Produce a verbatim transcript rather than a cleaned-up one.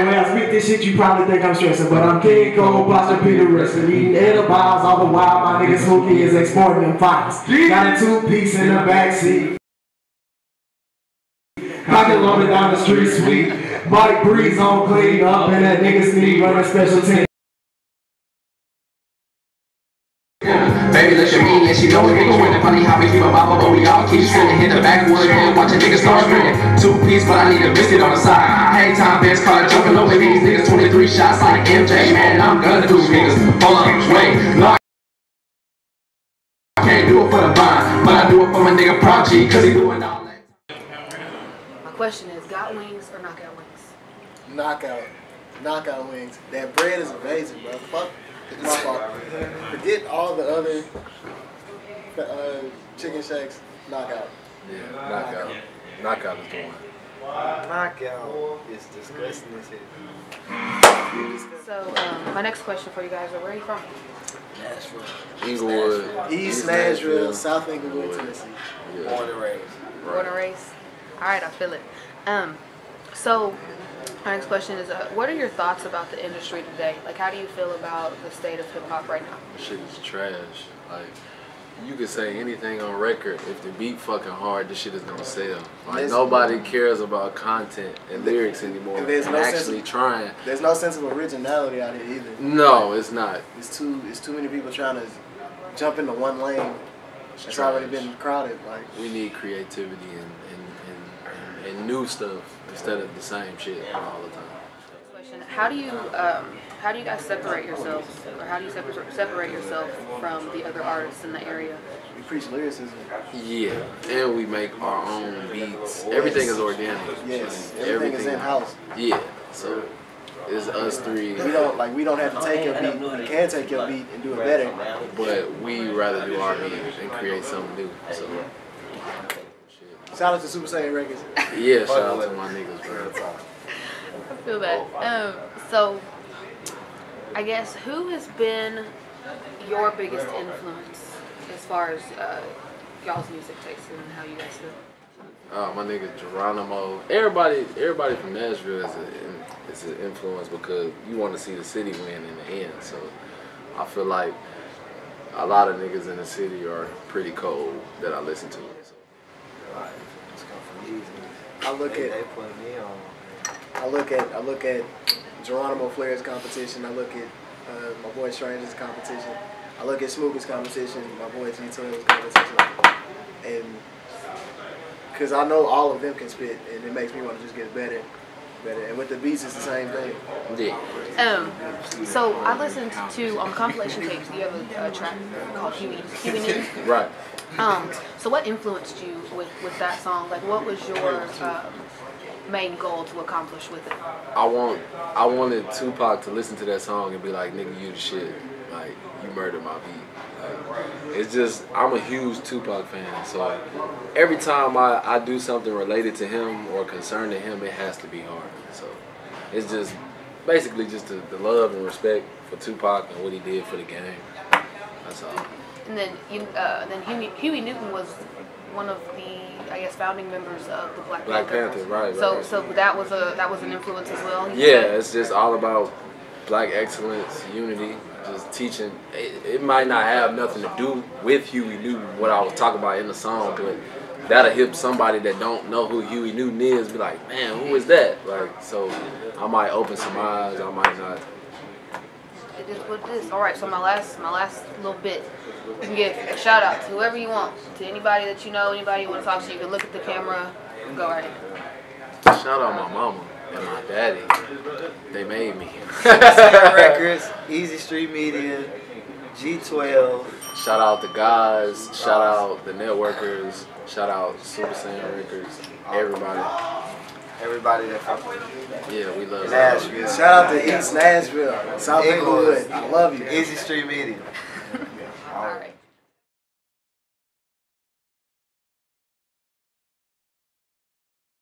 So when I spit this shit, you probably think I'm stressing, but I'm kid cold, blotchin' Peter Risser, eating edibles all the while. My niggas hooky is exporting them files. Got a two-piece in the backseat. Pocket loaded down the street sweet. Mike Breeze on clean up, and that niggas need running special team. Baby, look at me, and she knows niggas running. Funny how we keep a mama, but we all keep spinning. Hit the backwood, man, watch a nigga start spinning. Two piece, but I need a biscuit on the side. Hang time, best car, jumping over these niggas. twenty-three shots like M J, man, I'm gonna do niggas. Hold up, wait, no, I can't do it for the vine, but I do it for my nigga Prodigy, cause he doing all that. My question is, got wings or knockout wings? Knockout. Knockout wings. That bread is amazing, bro. Fuck. It's my fault. Forget all the other uh, chicken shakes. Knockout. Yeah, knockout. Knockout, knockout is the one. Knockout is disgusting as hell. So, um, my next question for you guys are, where are you from? Nashville. Inglewood. East Nashville, South Inglewood, Tennessee. Yeah. Born and raised. Born and raised. All right, I feel it. Um, so. My next question is, uh, what are your thoughts about the industry today? Like, how do you feel about the state of hip-hop right now? Shit is trash. Like, you could say anything on record. If the beat fucking hard, this shit is gonna sell. Like, there's, nobody cares about content and lyrics anymore. And there's no actually sense of, trying. There's no sense of originality out here either. No, it's not. It's too, it's too many people trying to jump into one lane. It's, it's already been crowded. Like, we need creativity and, and and new stuff instead of the same shit all the time. Question: How do you um, how do you guys separate yourselves, or how do you separ separate yourself from the other artists in the area? We preach lyricism. Yeah, and we make our own beats. Everything is organic. Yes, like, everything, everything is in house. Yeah, so it's us three. We don't like we don't have to take your beat. We can take your beat and do it better. But we rather do our beat and create something new. So. Shout out to Super Saiyan Records. Yeah, shout out to my niggas, bro. I feel that. Um, so, I guess, who has been your biggest influence as far as uh, y'all's music taste and how you guys feel? Uh, my nigga Geronimo. Everybody, everybody from Nashville is, a, is an influence because you want to see the city win in the end. So, I feel like a lot of niggas in the city are pretty cold that I listen to. So. I look at I look at I look at Geronimo Flair's competition. I look at uh, my boy Stranger's competition. I look at Smookie's competition. My boy G Toil's competition, and because I know all of them can spit, and it makes me want to just get better, better. And with the beats, it's the same thing. Yeah. Um. So I listened to on um, compilation tapes. You have a, a track called Huey Newton. Right. Um, so what influenced you with, with that song? Like, what was your um, main goal to accomplish with it? I want, I wanted Tupac to listen to that song and be like, nigga, you the shit. Like, you murdered my beat. Like, it's just, I'm a huge Tupac fan. So like, every time I, I do something related to him or concerned to him, it has to be hard. So it's just basically just the, the love and respect for Tupac and what he did for the game. That's all. And then, you, uh, then Huey, Huey Newton was one of the, I guess, founding members of the Black, Black Panther. Panther right, right, so, right. so that was a that was an influence as well. Yeah, said. It's just all about Black excellence, unity, just teaching. It, it might not have nothing to do with Huey Newton, what I was talking about in the song, but that'll help somebody that don't know who Huey Newton is be like, man, who is that? Like, so I might open some eyes, I might not. It is what it is. All right, so my last, my last little bit. You can give a shout out to whoever you want, to anybody that you know, anybody you want to talk to. You can look at the camera and go right in. Shout out my mama and my daddy. They made me. Records, Easy Street Media, G twelve. Shout out the guys. Shout out the networkers. Shout out Super Saiyan Records. Everybody. Everybody that comes. Yeah, we love Nashville. Shout out to East Nashville, South Inglewood. I love you. Easy Street Media. All right.